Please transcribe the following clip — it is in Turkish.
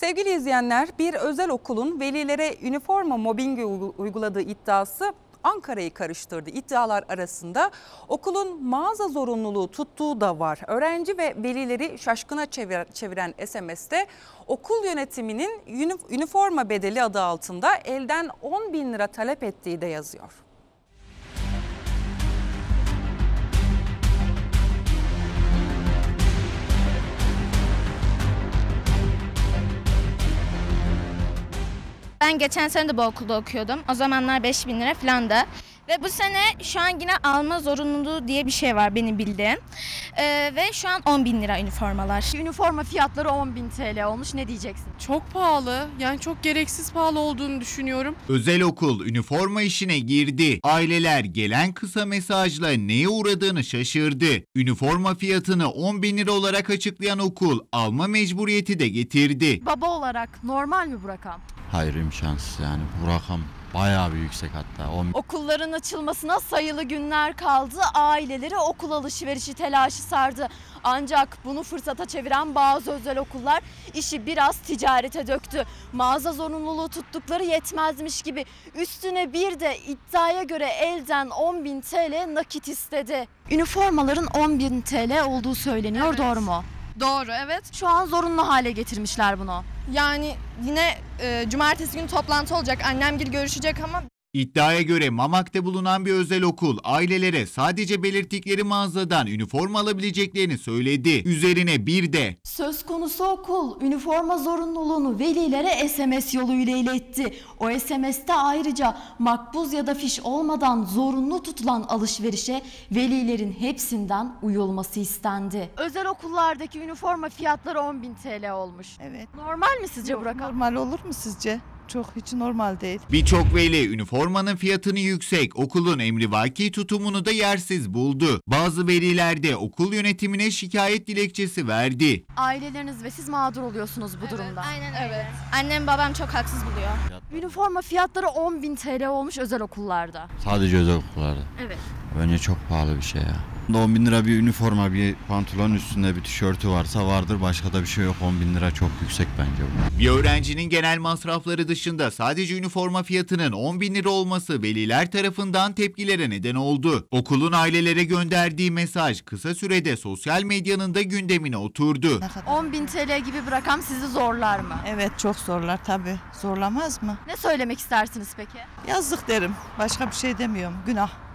Sevgili izleyenler, bir özel okulun velilere üniforma mobbingi uyguladığı iddiası Ankara'yı karıştırdı. İddialar arasında okulun mağaza zorunluluğu tuttuğu da var. Öğrenci ve velileri şaşkına çeviren SMS'te okul yönetiminin üniforma bedeli adı altında elden 10.000 lira talep ettiği de yazıyor. Ben geçen sene de bu okulda okuyordum. O zamanlar 5.000 lira falan da. Ve bu sene şu an yine alma zorunluluğu diye bir şey var benim bildiğim. Ve şu an 10.000 lira üniformalar. Üniforma fiyatları 10.000 TL olmuş, ne diyeceksin? Çok pahalı, yani çok gereksiz pahalı olduğunu düşünüyorum. Özel okul üniforma işine girdi. Aileler gelen kısa mesajla neye uğradığını şaşırdı. Üniforma fiyatını 10.000 lira olarak açıklayan okul alma mecburiyeti de getirdi. Baba olarak normal mi bu rakam? Hayır, imkansız yani, bu rakam bayağı bir yüksek hatta. Okulların açılmasına sayılı günler kaldı, aileleri okul alışverişi telaşı sardı. Ancak bunu fırsata çeviren bazı özel okullar işi biraz ticarete döktü. Mağaza zorunluluğu tuttukları yetmezmiş gibi üstüne bir de iddiaya göre elden 10.000 TL nakit istedi. Üniformaların 10.000 TL olduğu söyleniyor, evet. Doğru mu? Doğru, evet. Şu an zorunlu hale getirmişler bunu. Yani yine cumartesi günü toplantı olacak, annemgil görüşecek ama... İddiaya göre Mamak'ta bulunan bir özel okul ailelere sadece belirttikleri mağazadan üniforma alabileceklerini söyledi. Üzerine bir de söz konusu okul üniforma zorunluluğunu velilere SMS yoluyla iletti. O SMS'te ayrıca makbuz ya da fiş olmadan zorunlu tutulan alışverişe velilerin hepsinden uyulması istendi. Özel okullardaki üniforma fiyatları 10.000 TL olmuş. Evet. Normal mi sizce bu rakam? Normal olur mu sizce? Çok, hiç normal değil. Birçok veli üniformanın fiyatını yüksek, okulun emrivaki tutumunu da yersiz buldu. Bazı veliler de okul yönetimine şikayet dilekçesi verdi. Aileleriniz ve siz mağdur oluyorsunuz bu durumda. Aynen öyle. Evet. Annem babam çok haksız buluyor. Üniforma fiyatları 10.000 TL olmuş özel okullarda. Sadece özel okullarda. Evet. Bence çok pahalı bir şey ya. 10.000 lira bir üniforma, bir pantolon üstünde bir tişörtü varsa vardır, başka da bir şey yok. 10.000 lira çok yüksek bence bu. Bir öğrencinin genel masrafları dışında sadece üniforma fiyatının 10.000 lira olması veliler tarafından tepkilere neden oldu. Okulun ailelere gönderdiği mesaj kısa sürede sosyal medyanın da gündemine oturdu. 10.000 TL gibi bir rakam sizi zorlar mı? Evet, çok zorlar tabii. Zorlamaz mı? Ne söylemek istersiniz peki? Yazık derim. Başka bir şey demiyorum. Günah.